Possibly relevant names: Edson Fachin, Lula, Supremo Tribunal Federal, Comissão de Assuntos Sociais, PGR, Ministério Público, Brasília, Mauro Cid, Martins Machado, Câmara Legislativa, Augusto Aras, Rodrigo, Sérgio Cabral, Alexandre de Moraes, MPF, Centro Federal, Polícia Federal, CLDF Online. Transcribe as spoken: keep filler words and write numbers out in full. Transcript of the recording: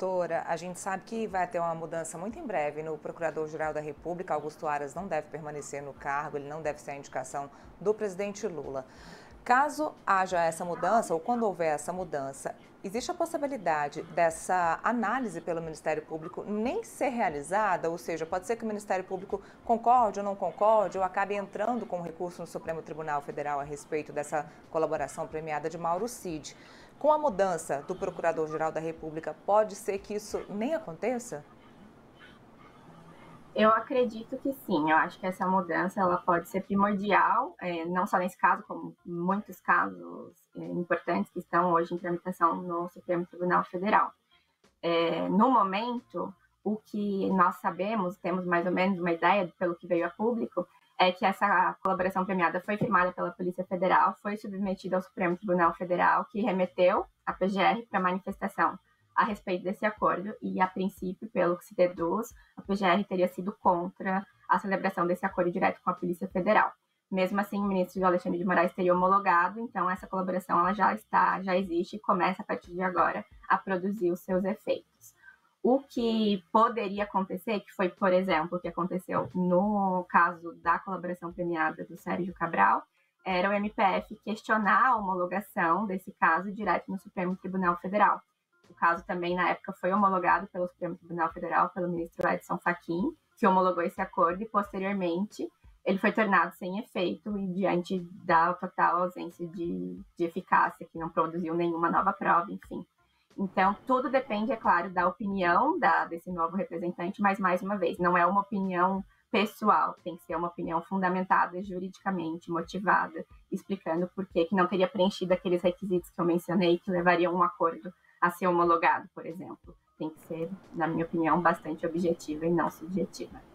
doutora, a gente sabe que vai ter uma mudança muito em breve no Procurador-Geral da República. Augusto Aras não deve permanecer no cargo, ele não deve ser a indicação do presidente Lula. Caso haja essa mudança, ou quando houver essa mudança, existe a possibilidade dessa análise pelo Ministério Público nem ser realizada? Ou seja, pode ser que o Ministério Público concorde ou não concorde, ou acabe entrando com recurso no Supremo Tribunal Federal a respeito dessa colaboração premiada de Mauro Cid. Com a mudança do Procurador-Geral da República, pode ser que isso nem aconteça? Eu acredito que sim, eu acho que essa mudança ela pode ser primordial, é, não só nesse caso, como muitos casos é, importantes que estão hoje em tramitação no Supremo Tribunal Federal. É, no momento, o que nós sabemos, temos mais ou menos uma ideia pelo que veio a público, é que essa colaboração premiada foi firmada pela Polícia Federal, foi submetida ao Supremo Tribunal Federal, que remeteu a P G R para manifestação a respeito desse acordo, e a princípio, pelo que se deduz, a P G R teria sido contra a celebração desse acordo direto com a Polícia Federal. Mesmo assim, o ministro Alexandre de Moraes teria homologado, então essa colaboração ela já está, já existe e começa a partir de agora a produzir os seus efeitos. O que poderia acontecer, que foi, por exemplo, o que aconteceu no caso da colaboração premiada do Sérgio Cabral, era o M P F questionar a homologação desse caso direto no Supremo Tribunal Federal. O caso também, na época, foi homologado pelo Supremo Tribunal Federal, pelo ministro Edson Fachin, que homologou esse acordo e, posteriormente, ele foi tornado sem efeito e diante da total ausência de, de eficácia, que não produziu nenhuma nova prova, enfim. Então, tudo depende, é claro, da opinião da, desse novo representante, mas, mais uma vez, não é uma opinião pessoal, tem que ser uma opinião fundamentada juridicamente, motivada, explicando por que não teria preenchido aqueles requisitos que eu mencionei que levariam um acordo a ser homologado, por exemplo. Tem que ser, na minha opinião, bastante objetiva e não subjetiva.